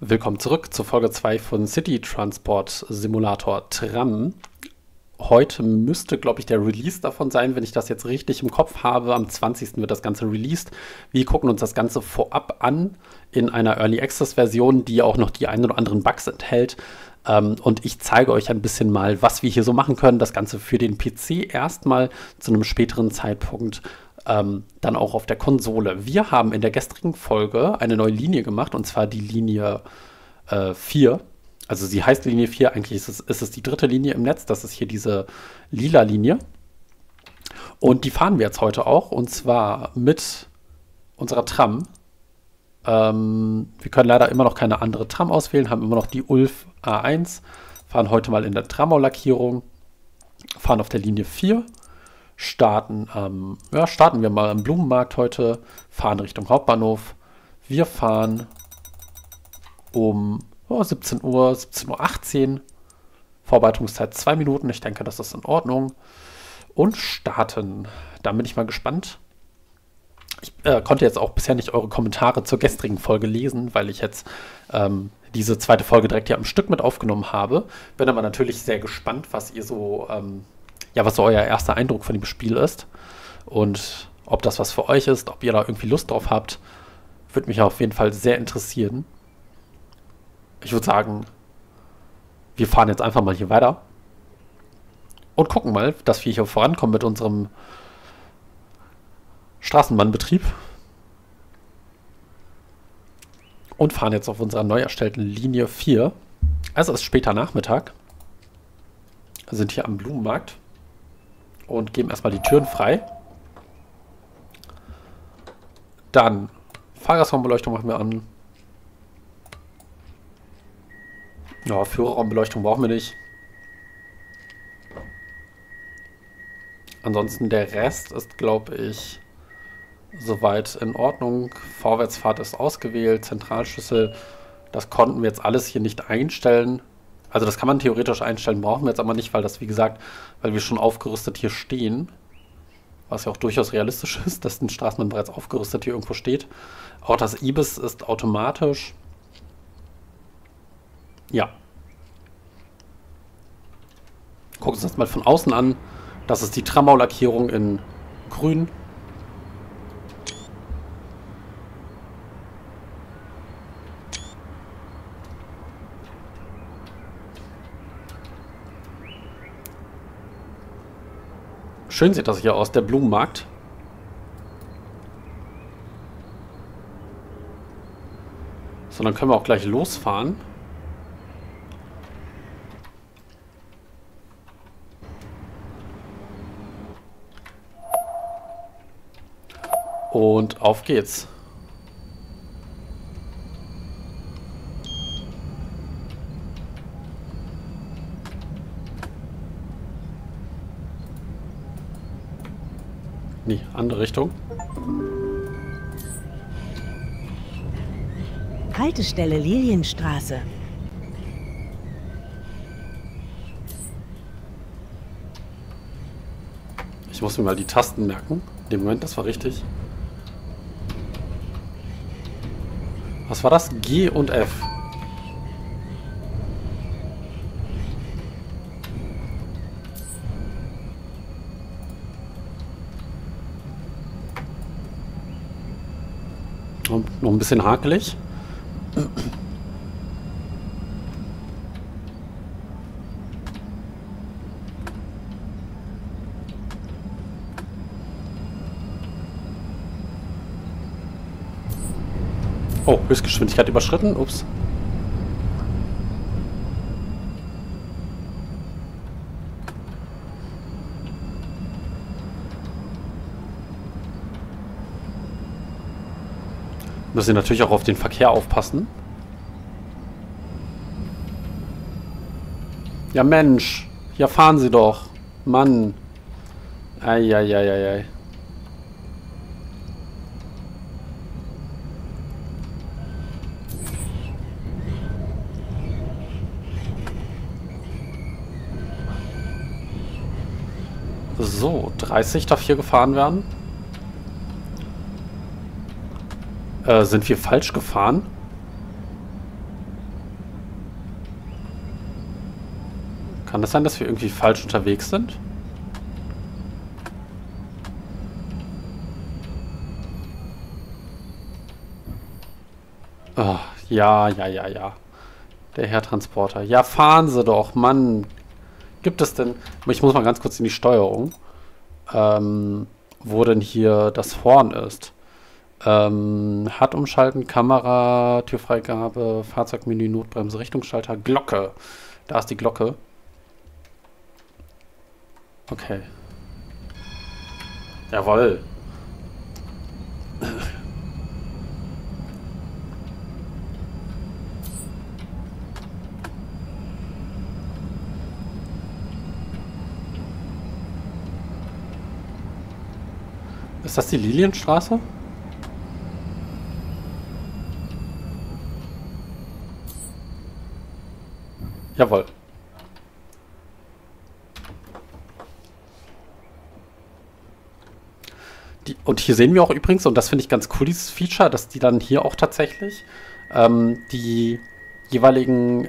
Willkommen zurück zur Folge 2 von City Transport Simulator Tram. Heute müsste, glaube ich, der Release davon sein, wenn ich das jetzt richtig im Kopf habe. Am 20. wird das Ganze released. Wir gucken uns das Ganze vorab an in einer Early Access Version, die auch noch die ein oder anderen Bugs enthält. Und ich zeige euch ein bisschen mal, was wir hier so machen können. Das Ganze für den PC erstmal zu einem späteren Zeitpunkt dann auch auf der Konsole. Wir haben in der gestrigen Folge eine neue Linie gemacht, und zwar die Linie 4. Also sie heißt Linie 4, eigentlich ist es die dritte Linie im Netz. Das ist hier diese lila Linie. Und die fahren wir jetzt heute auch, und zwar mit unserer Tram. Wir können leider immer noch keine andere Tram auswählen, haben immer noch die Ulf A1. Fahren heute mal in der Tramau-Lackierung, fahren auf der Linie 4. Starten wir mal am Blumenmarkt heute, fahren Richtung Hauptbahnhof. Wir fahren um 17 Uhr, 17.18 Uhr. Vorbereitungszeit 2 Minuten. Ich denke, das ist in Ordnung. Und starten. Da bin ich mal gespannt. Ich konnte jetzt auch bisher nicht eure Kommentare zur gestrigen Folge lesen, weil ich jetzt diese zweite Folge direkt hier am Stück mit aufgenommen habe. Bin aber natürlich sehr gespannt, was ihr so... was so euer erster Eindruck von dem Spiel ist und ob das was für euch ist, ob ihr da irgendwie Lust drauf habt, würde mich auf jeden Fall sehr interessieren. Ich würde sagen, wir fahren jetzt einfach mal hier weiter und gucken mal, dass wir hier vorankommen mit unserem Straßenbahnbetrieb und fahren jetzt auf unserer neu erstellten Linie 4. Also es ist später Nachmittag, wir sind hier am Blumenmarkt. Und geben erstmal die Türen frei. Dann Fahrgastraumbeleuchtung machen wir an. Ja, Führerraumbeleuchtung brauchen wir nicht. Ansonsten der Rest ist, glaube ich, soweit in Ordnung. Vorwärtsfahrt ist ausgewählt, Zentralschlüssel. Das konnten wir jetzt alles hier nicht einstellen. Also das kann man theoretisch einstellen, brauchen wir jetzt aber nicht, weil das, wie gesagt, weil wir schon aufgerüstet hier stehen. Was ja auch durchaus realistisch ist, dass ein Straßenbahn bereits aufgerüstet hier irgendwo steht. Auch das Ibis ist automatisch. Ja. Gucken wir uns das mal von außen an. Das ist die Tramau-Lackierung in grün. Schön sieht das hier aus, der Blumenmarkt. So, dann können wir auch gleich losfahren. Und auf geht's. Nee, andere Richtung. Haltestelle Lilienstraße. Ich muss mir mal die Tasten merken. In dem Moment, das war richtig. Was war das? G und F. Noch ein bisschen hakelig. Oh, Höchstgeschwindigkeit überschritten. Ups. Müssen natürlich auch auf den Verkehr aufpassen. Ja Mensch, ja fahren Sie doch. Mann. Eieieiei. So, 30 darf hier gefahren werden. Sind wir falsch gefahren? Kann das sein, dass wir irgendwie falsch unterwegs sind? Oh, ja, ja, ja, ja. Der Herr Transporter. Ja, fahren Sie doch, Mann. Gibt es denn... Ich muss mal ganz kurz in die Steuerung. Wo denn hier das Horn ist. Hard umschalten, Kamera, Türfreigabe, Fahrzeugmenü, Notbremse, Richtungsschalter, Glocke. Da ist die Glocke. Okay. Jawohl. Ist das die Lilienstraße? Jawohl. Und hier sehen wir auch übrigens, und das finde ich ganz cool, dieses Feature, dass die dann hier auch tatsächlich die jeweiligen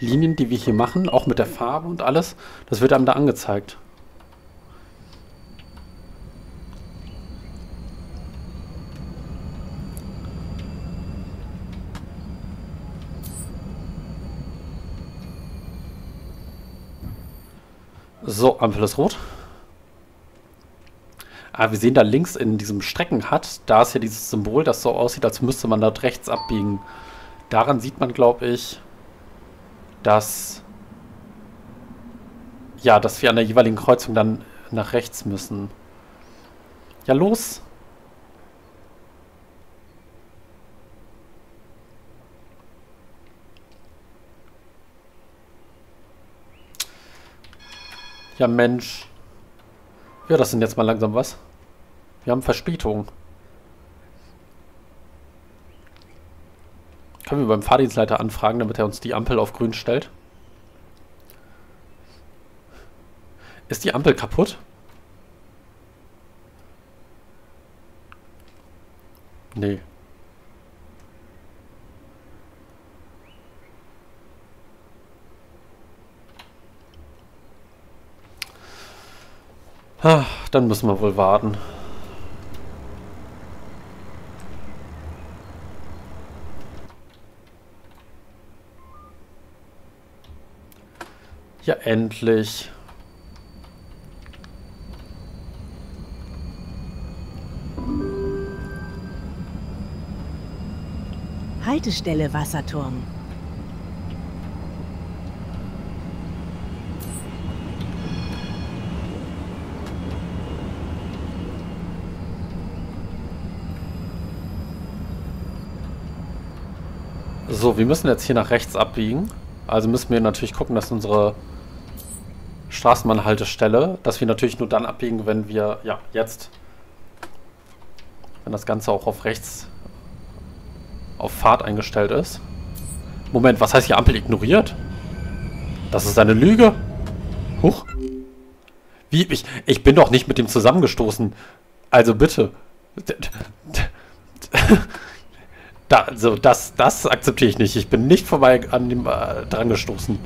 Linien, die wir hier machen, auch mit der Farbe und alles, das wird einem da angezeigt. So, Ampel ist rot. Ah, wir sehen da links in diesem Streckenhut, da ist ja dieses Symbol, das so aussieht, als müsste man dort rechts abbiegen. Daran sieht man, glaube ich, dass, ja, dass wir an der jeweiligen Kreuzung dann nach rechts müssen. Ja, los! Ja, Mensch. Ja, das sind jetzt mal langsam was. Wir haben Verspätung. Können wir beim Fahrdienstleiter anfragen, damit er uns die Ampel auf grün stellt? Ist die Ampel kaputt? Nee. Ach, dann müssen wir wohl warten. Ja, endlich. Haltestelle Wasserturm. So, wir müssen jetzt hier nach rechts abbiegen. Also müssen wir natürlich gucken, dass unsere Straßenbahnhaltestelle, dass wir natürlich nur dann abbiegen, wenn wir, ja, jetzt, wenn das Ganze auch auf rechts, auf Fahrt eingestellt ist. Moment, was heißt hier Ampel ignoriert? Das ist eine Lüge. Huch. Wie, ich bin doch nicht mit dem zusammengestoßen. Also bitte. Also das akzeptiere ich nicht. Ich bin nicht vorbei an dem dran gestoßen.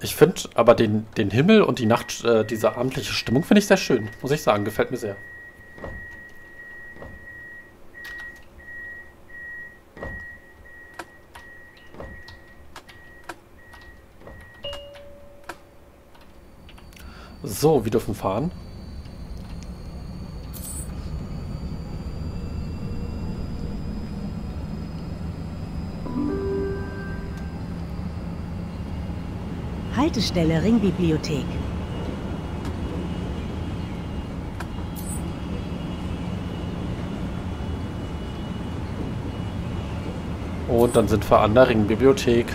Ich finde aber den Himmel und die Nacht, diese abendliche Stimmung finde ich sehr schön, muss ich sagen, gefällt mir sehr. So, wir dürfen fahren. Haltestelle Ringbibliothek. Und dann sind wir an der Ringbibliothek.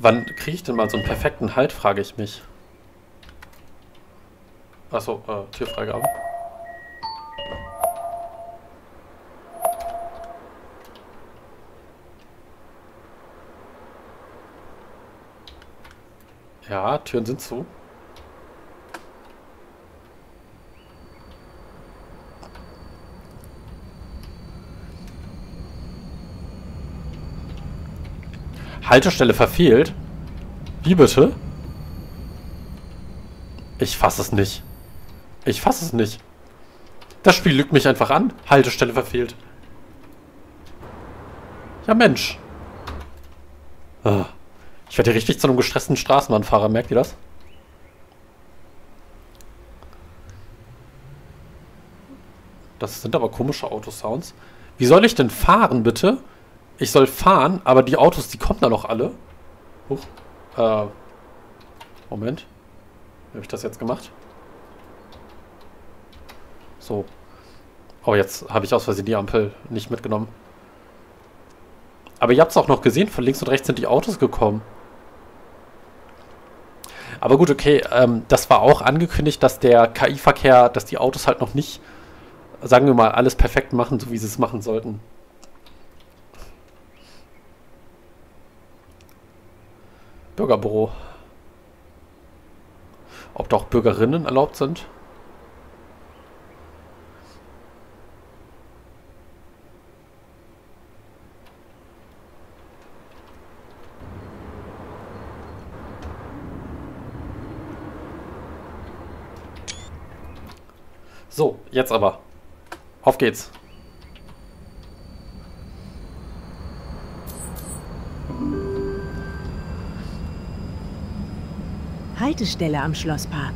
Wann kriege ich denn mal so einen perfekten Halt, frage ich mich. Achso, Tierfreigabe. Ja, Türen sind zu. Haltestelle verfehlt? Wie bitte? Ich fasse es nicht. Ich fasse es nicht. Das Spiel lügt mich einfach an. Haltestelle verfehlt. Ja, Mensch. Ah. Ich werde hier richtig zu einem gestressten Straßenbahnfahrer, merkt ihr das? Das sind aber komische Autosounds. Wie soll ich denn fahren, bitte? Ich soll fahren, aber die Autos, die kommen da noch alle. Huch. Moment. Wie habe ich das jetzt gemacht? So. Oh, jetzt habe ich aus Versehen die Ampel nicht mitgenommen. Aber ihr habt es auch noch gesehen, von links und rechts sind die Autos gekommen. Aber gut, okay, das war auch angekündigt, dass der KI-Verkehr, dass die Autos halt noch nicht, sagen wir mal, alles perfekt machen, so wie sie es machen sollten. Bürgerbüro. Ob da auch Bürgerinnen erlaubt sind? So, jetzt aber. Auf geht's. Haltestelle am Schlosspark.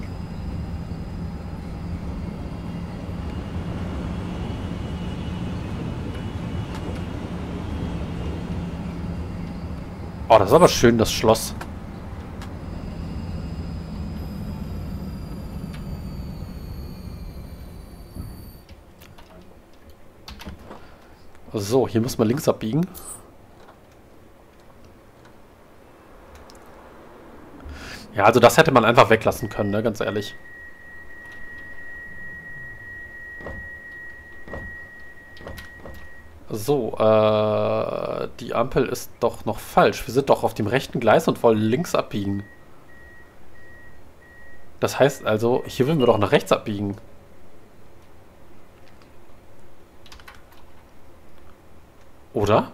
Oh, das ist aber schön, das Schloss. So, hier muss man links abbiegen. Ja, also das hätte man einfach weglassen können, ne? Ganz ehrlich. So, die Ampel ist doch noch falsch. Wir sind doch auf dem rechten Gleis und wollen links abbiegen. Das heißt also, hier würden wir doch nach rechts abbiegen. Oder?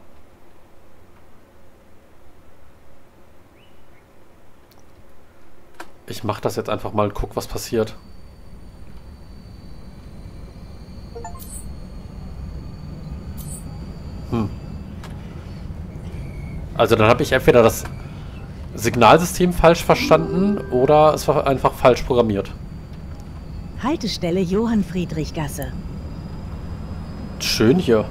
Ich mach das jetzt einfach mal und guck, was passiert. Hm. Also dann habe ich entweder das Signalsystem falsch verstanden oder es war einfach falsch programmiert. Haltestelle Johann-Friedrich-Gasse. Schön hier.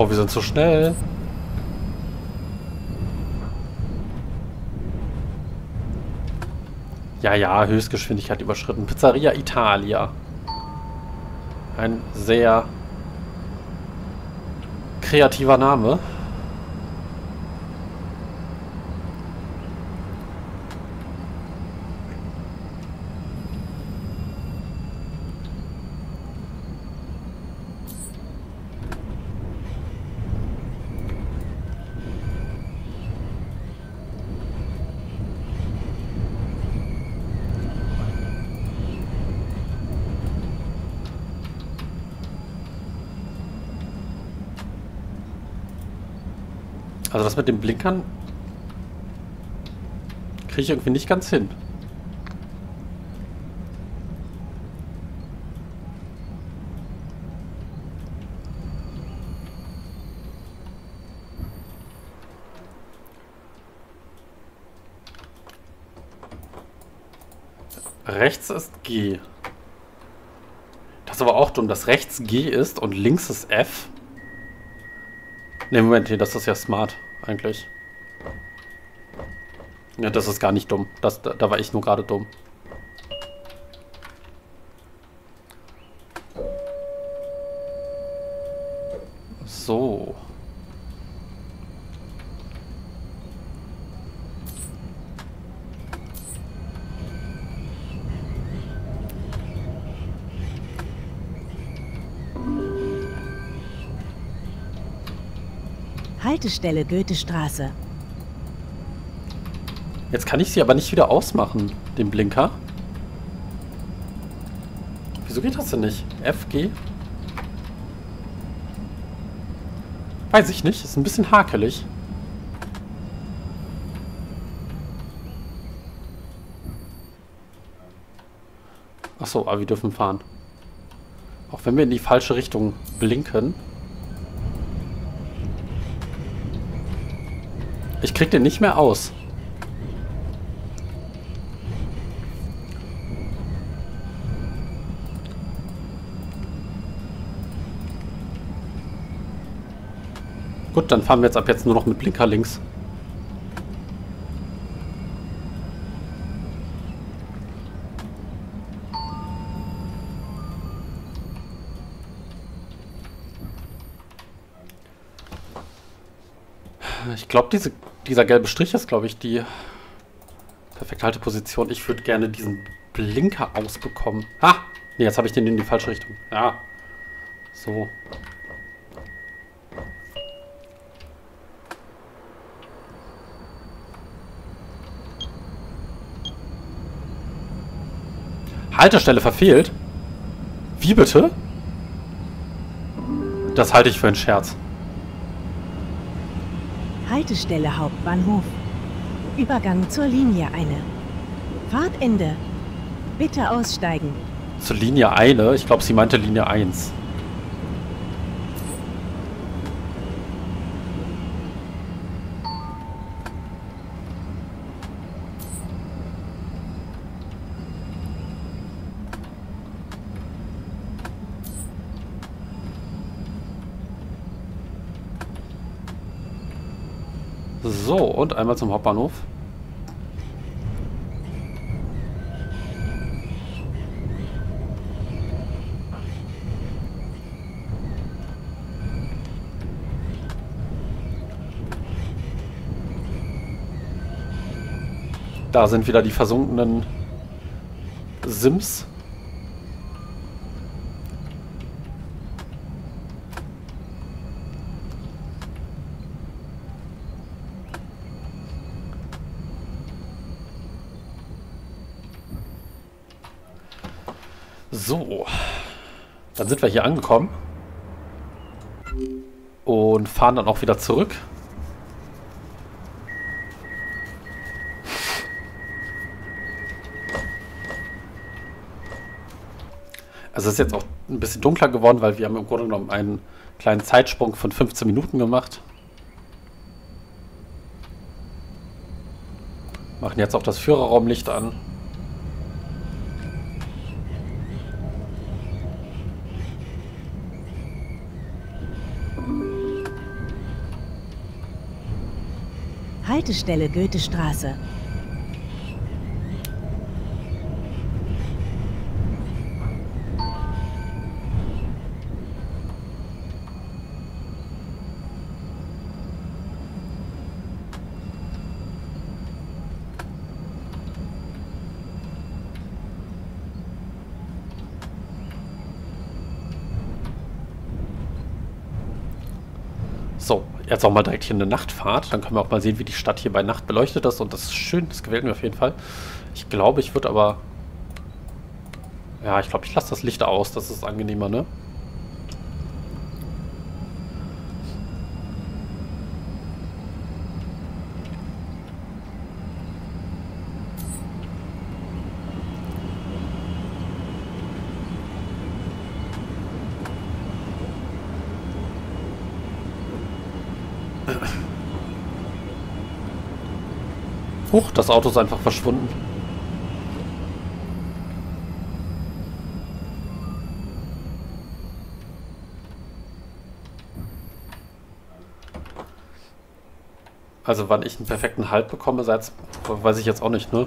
Oh, wir sind so schnell. Ja, ja, Höchstgeschwindigkeit überschritten. Pizzeria Italia. Ein sehr kreativer Name. Also das mit den Blinkern kriege ich irgendwie nicht ganz hin. Rechts ist G. Das ist aber auch dumm, dass rechts G ist und links ist F. Ne, Moment, hier, das ist ja smart eigentlich. Ja, das ist gar nicht dumm. Das, da war ich nur gerade dumm. So. Haltestelle Goethestraße. Jetzt kann ich sie aber nicht wieder ausmachen, den Blinker. Wieso geht das denn nicht? F, G? Weiß ich nicht, ist ein bisschen hakelig. Achso, aber wir dürfen fahren. Auch wenn wir in die falsche Richtung blinken. Ich krieg den nicht mehr aus. Gut, dann fahren wir jetzt ab jetzt nur noch mit Blinker links. Ich glaube, dieser gelbe Strich ist, glaube ich, die perfekte Halteposition. Ich würde gerne diesen Blinker ausbekommen. Ha! Ne, jetzt habe ich den in die falsche Richtung. Ja. So. Haltestelle verfehlt? Wie bitte? Das halte ich für einen Scherz. Haltestelle Hauptbahnhof. Übergang zur Linie 1. Fahrtende. Bitte aussteigen. Zur Linie 1? Ich glaube, sie meinte Linie 1. So, und einmal zum Hauptbahnhof. Da sind wieder die versunkenen Sims. So, dann sind wir hier angekommen und fahren dann auch wieder zurück. Also es ist jetzt auch ein bisschen dunkler geworden, weil wir haben im Grunde genommen einen kleinen Zeitsprung von 15 Minuten gemacht. Machen jetzt auch das Führerraumlicht an. Haltestelle Goethestraße. So, jetzt auch mal direkt hier eine Nachtfahrt. Dann können wir auch mal sehen, wie die Stadt hier bei Nacht beleuchtet ist. Und das ist schön, das gefällt mir auf jeden Fall. Ich glaube, ich würde aber... Ja, ich glaube, ich lasse das Licht aus. Das ist angenehmer, ne? Huch, das Auto ist einfach verschwunden. Also wann ich einen perfekten Halt bekomme, weiß ich jetzt auch nicht, ne?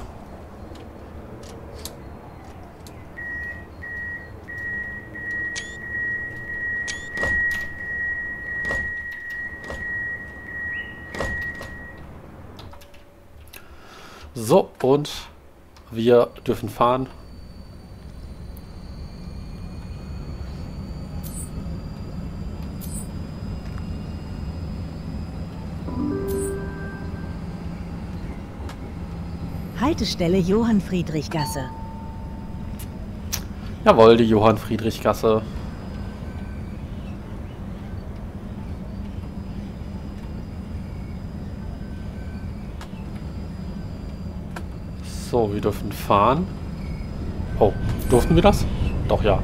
So, und wir dürfen fahren. Haltestelle Johann-Friedrich-Gasse. Jawohl, die Johann-Friedrich-Gasse. So, wir dürfen fahren. Oh, durften wir das? Doch, ja.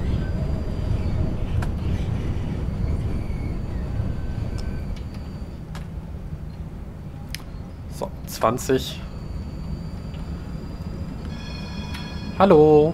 So, 20. Hallo.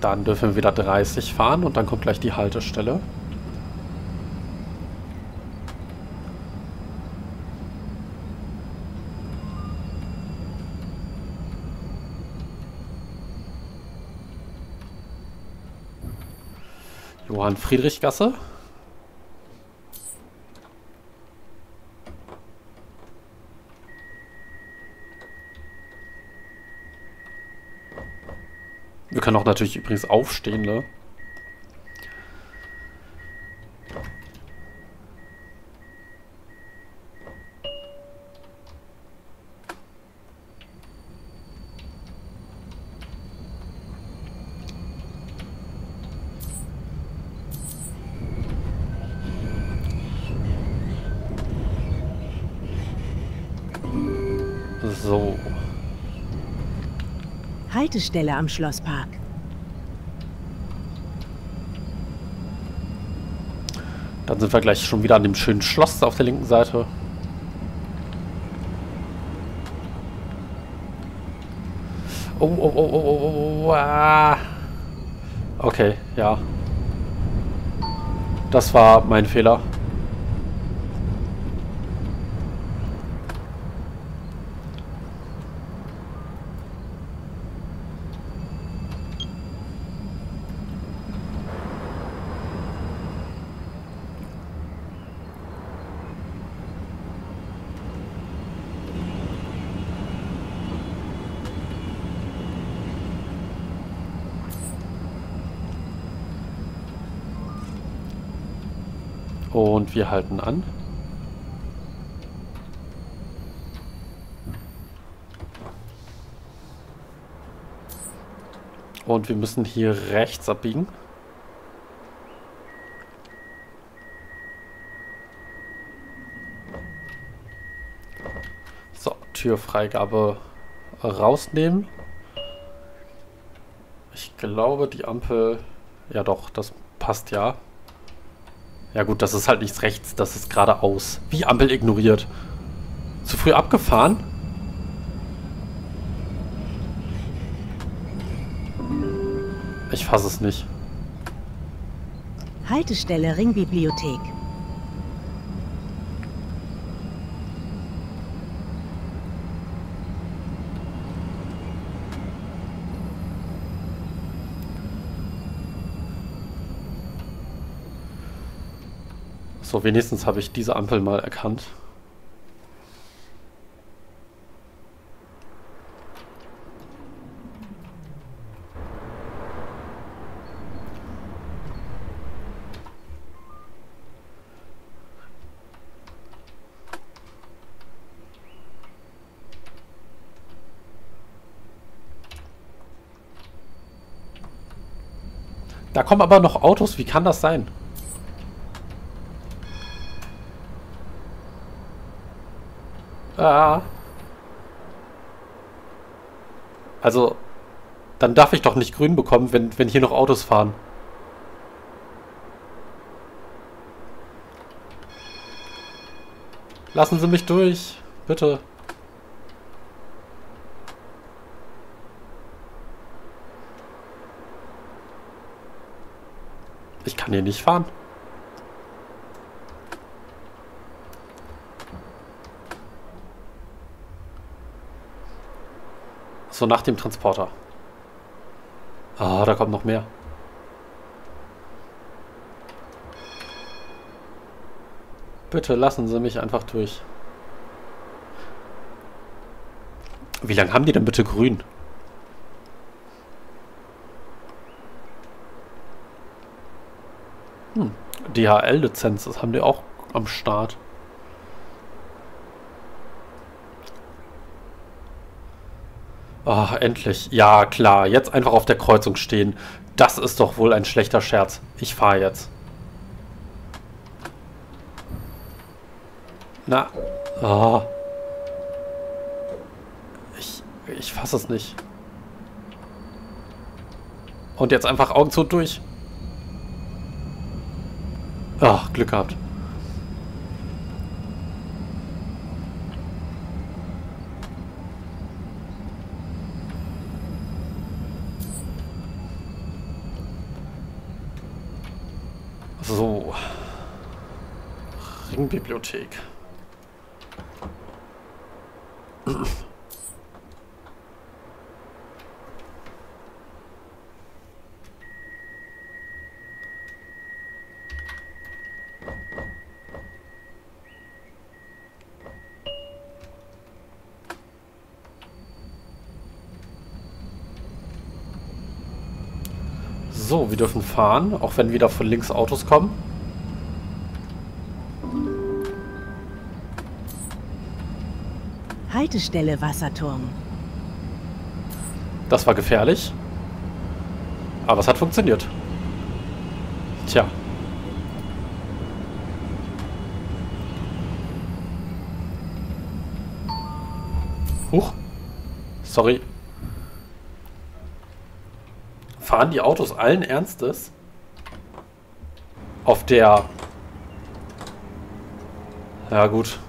Dann dürfen wir wieder 30 fahren und dann kommt gleich die Haltestelle. Johann-Friedrich-Gasse. Wir können auch natürlich übrigens aufstehen, ne? So. Haltestelle am Schlosspark. Dann sind wir gleich schon wieder an dem schönen Schloss auf der linken Seite. Oh, oh, oh, oh, oh, ah. Okay, ja. Das war mein Fehler. Und wir halten an. Und wir müssen hier rechts abbiegen. So, Türfreigabe rausnehmen. Ich glaube, die Ampel... Ja doch, das passt ja. Ja gut, das ist halt nichts rechts, das ist geradeaus. Wie Ampel ignoriert. Zu früh abgefahren? Ich fasse es nicht. Haltestelle Ringbibliothek. So, wenigstens habe ich diese Ampel mal erkannt. Da kommen aber noch Autos, wie kann das sein? Also, Dann darf ich doch nicht grün bekommen, wenn hier noch Autos fahren. Lassen Sie mich durch, bitte. Ich kann hier nicht fahren. So, nach dem Transporter. Ah, da kommt noch mehr. Bitte lassen Sie mich einfach durch. Wie lange haben die denn bitte grün? DHL-Lizenz, das haben die auch am Start. Ach, endlich. Ja, klar. Jetzt einfach auf der Kreuzung stehen. Das ist doch wohl ein schlechter Scherz. Ich fahre jetzt. Na. Oh. Ich fasse es nicht. Und jetzt einfach Augen zu durch. Ach, Glück gehabt. So. Ringbibliothek. So, wir dürfen fahren, auch wenn wieder von links Autos kommen. Haltestelle Wasserturm. Das war gefährlich. Aber es hat funktioniert. Tja. Huch. Sorry. Fahren die Autos allen Ernstes auf der... Ja gut.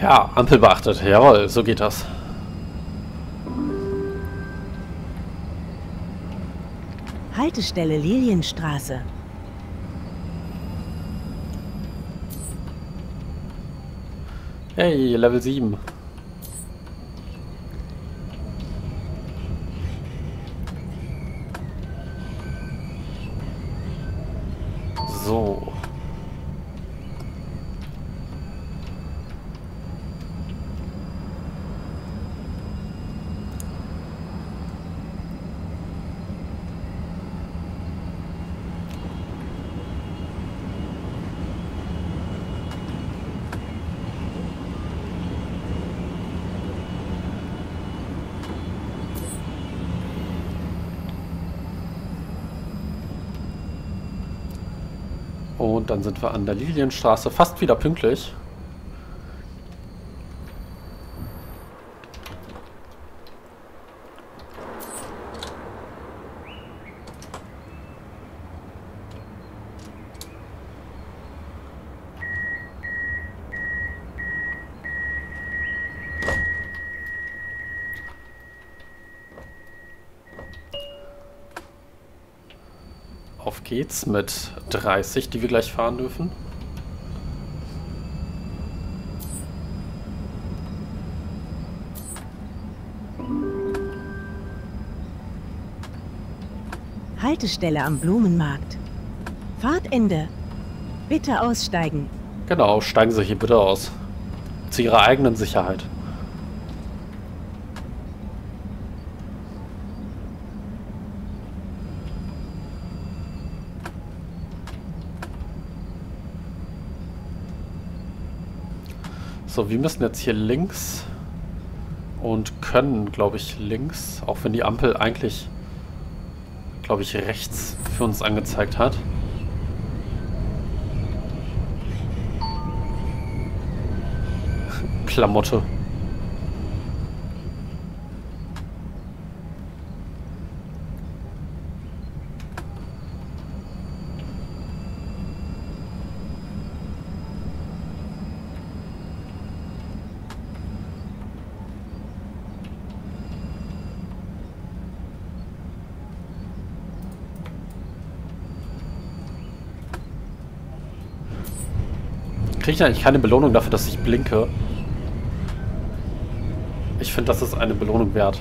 Ja, Ampel beachtet. Jawohl, so geht das. Haltestelle Lilienstraße. Hey, Level 7. So. Und dann sind wir an der Lilienstraße, fast wieder pünktlich. Auf geht's mit 30, die wir gleich fahren dürfen. Haltestelle am Blumenmarkt. Fahrtende. Bitte aussteigen. Genau, steigen Sie hier bitte aus. Zu Ihrer eigenen Sicherheit. So, wir müssen jetzt hier links und können, glaube ich, links, auch wenn die Ampel eigentlich, glaube ich, rechts für uns angezeigt hat. Klamotte. Kriege ich eigentlich keine Belohnung dafür, dass ich blinke? Ich finde, das ist eine Belohnung wert.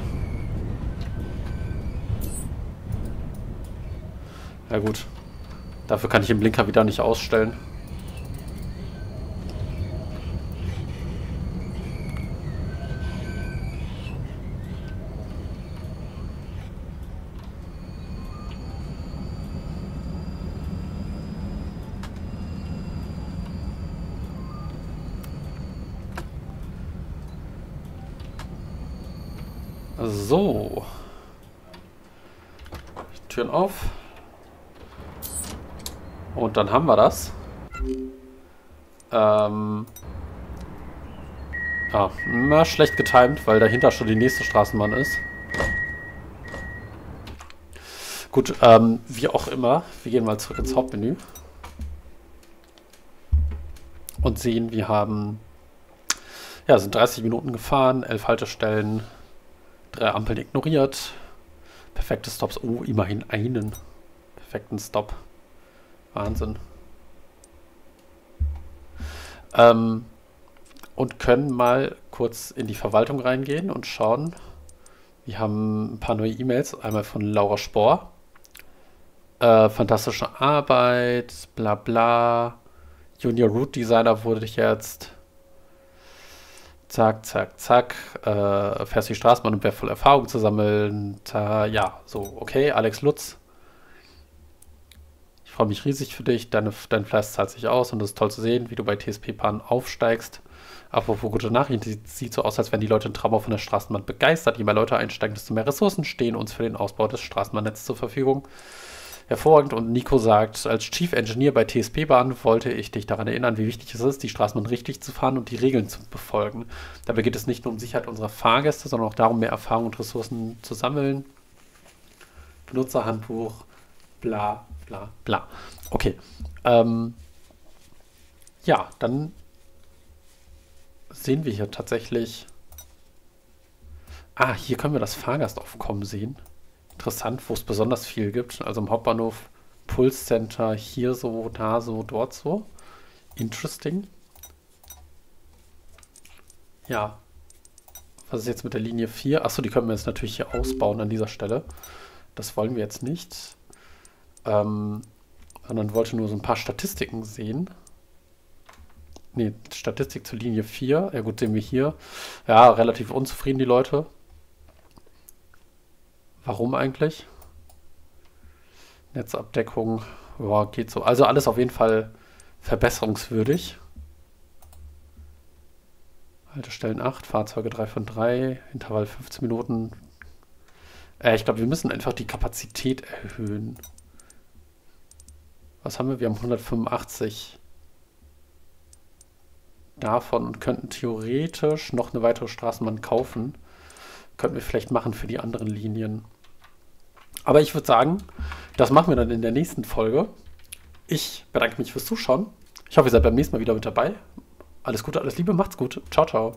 Na gut. Dafür kann ich den Blinker wieder nicht ausstellen. So. Türen auf. Und dann haben wir das. Na, schlecht getimt, weil dahinter schon die nächste Straßenbahn ist. Gut, wie auch immer. Wir gehen mal zurück ins Hauptmenü. Und sehen, wir haben... Ja, sind 30 Minuten gefahren, 11 Haltestellen... 3 Ampeln ignoriert. Perfekte Stops. Oh, immerhin einen perfekten Stop. Wahnsinn. Und können mal kurz in die Verwaltung reingehen und schauen. Wir haben ein paar neue E-Mails. Einmal von Laura Spohr. Fantastische Arbeit. Bla bla. Junior Route Designer wurde ich jetzt. Zack, zack, zack, fährst die Straßenbahn, um wertvolle Erfahrungen zu sammeln. Ja, so, okay, Alex Lutz. Ich freue mich riesig für dich, dein Fleiß zahlt sich aus und es ist toll zu sehen, wie du bei TSP Bahn aufsteigst. Apropos gute Nachrichten, sieht so aus, als wären die Leute in Traubau von der Straßenbahn begeistert. Je mehr Leute einsteigen, desto mehr Ressourcen stehen uns für den Ausbau des Straßenbahnnetzes zur Verfügung. Hervorragend. Und Nico sagt, als Chief Engineer bei TSP Bahn wollte ich dich daran erinnern, wie wichtig es ist, die Straßenbahn richtig zu fahren und die Regeln zu befolgen. Dabei geht es nicht nur um Sicherheit unserer Fahrgäste, sondern auch darum, mehr Erfahrung und Ressourcen zu sammeln. Benutzerhandbuch, bla bla bla. Okay. Ja, dann sehen wir hier tatsächlich... Ah, hier können wir das Fahrgastaufkommen sehen. Interessant, wo es besonders viel gibt. Also im Hauptbahnhof, Pulscenter, hier so, da so, dort so. Interesting. Ja. Was ist jetzt mit der Linie 4? Achso, die können wir jetzt natürlich hier ausbauen an dieser Stelle. Das wollen wir jetzt nicht. Sondern wollte nur so ein paar Statistiken sehen. Ne, Statistik zur Linie 4. Ja gut, sehen wir hier. Ja, relativ unzufrieden die Leute. Warum eigentlich? Netzabdeckung, ja, geht so. Also alles auf jeden Fall verbesserungswürdig. Haltestellen 8, Fahrzeuge 3 von 3, Intervall 15 Minuten. Ich glaube, wir müssen einfach die Kapazität erhöhen. Was haben wir? Wir haben 185 davon und könnten theoretisch noch eine weitere Straßenbahn kaufen. Könnten wir vielleicht machen für die anderen Linien. Aber ich würde sagen, das machen wir dann in der nächsten Folge. Ich bedanke mich fürs Zuschauen. Ich hoffe, ihr seid beim nächsten Mal wieder mit dabei. Alles Gute, alles Liebe, macht's gut. Ciao, ciao.